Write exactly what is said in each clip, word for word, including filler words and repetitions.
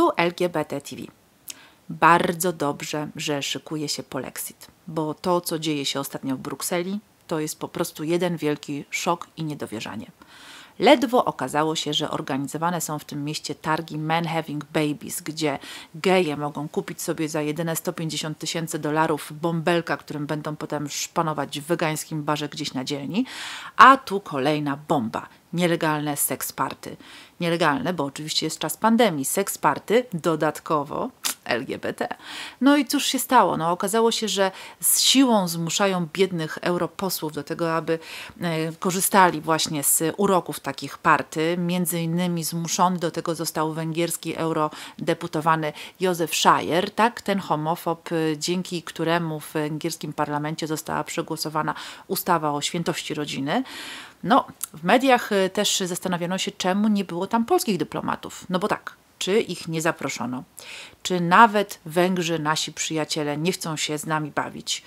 Tu Elgiebete T V. Bardzo dobrze, że szykuje się polexit, bo to, co dzieje się ostatnio w Brukseli, to jest po prostu jeden wielki szok i niedowierzanie. Ledwo okazało się, że organizowane są w tym mieście targi Men Having Babies, gdzie geje mogą kupić sobie za jedyne sto pięćdziesiąt tysięcy dolarów bąbelka, którym będą potem szpanować w wegańskim barze gdzieś na dzielni. A tu kolejna bomba. Nielegalne seks party. Nielegalne, bo oczywiście jest czas pandemii. Seks party dodatkowo L G B T. No i cóż się stało? No, okazało się, że z siłą zmuszają biednych europosłów do tego, aby e, korzystali właśnie z uroków takich party. Między innymi zmuszony do tego został węgierski eurodeputowany Józef Szajer, tak? Ten homofob, dzięki któremu w węgierskim parlamencie została przegłosowana ustawa o świętości rodziny. No, w mediach też zastanawiano się, czemu nie było tam polskich dyplomatów. No bo tak, czy ich nie zaproszono? Czy nawet Węgrzy, nasi przyjaciele, nie chcą się z nami bawić?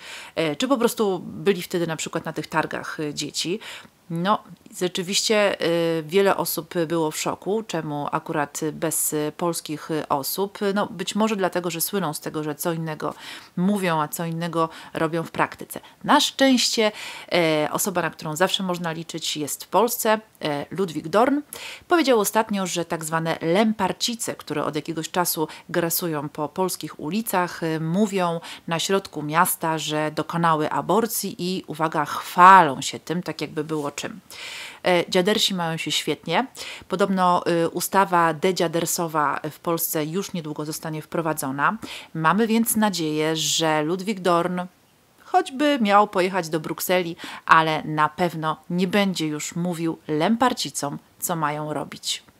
Czy po prostu byli wtedy na przykład na tych targach dzieci? No, rzeczywiście wiele osób było w szoku, czemu akurat bez polskich osób. No, być może dlatego, że słyną z tego, że co innego mówią, a co innego robią w praktyce. Na szczęście osoba, na którą zawsze można liczyć, jest w Polsce, Ludwik Dorn. Powiedział ostatnio, że tak zwane lemparcice, które od jakiegoś czasu grasują po polskich ulicach, mówią na środku miasta, że dokonały aborcji i, uwaga, chwalą się tym, tak jakby było czym. Dziadersi mają się świetnie. Podobno ustawa dedziadersowa w Polsce już niedługo zostanie wprowadzona. Mamy więc nadzieję, że Ludwik Dorn choćby miał pojechać do Brukseli, ale na pewno nie będzie już mówił lemparcicom, co mają robić.